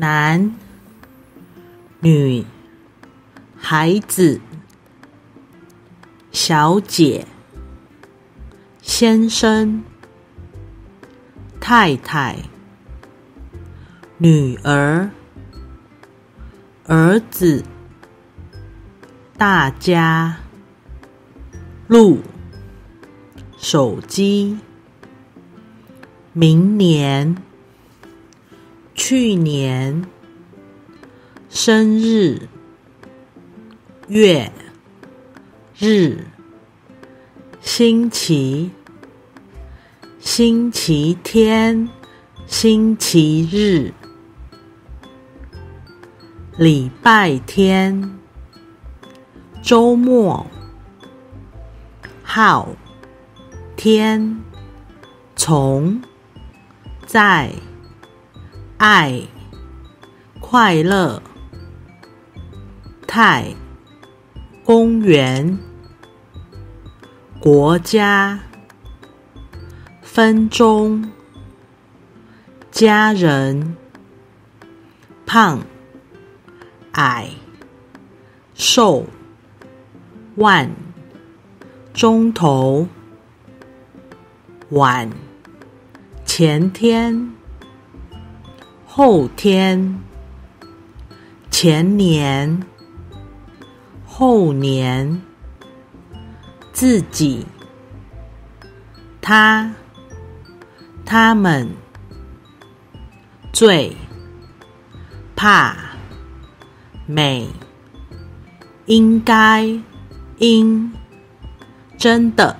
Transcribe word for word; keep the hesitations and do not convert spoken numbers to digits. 男、女、孩子、小姐、先生、太太、女儿、儿子、大家、路、手机、明年、去年、生日、月、日、星期、星期天、星期日、礼拜天、周末、号、天、从、在、爱、快乐、泰、公园、国家、分钟、家人、胖、矮、瘦、万、钟头、晚、前天、后天、前年、后年、自己、他、他们、最、怕、美、应该、应、真的。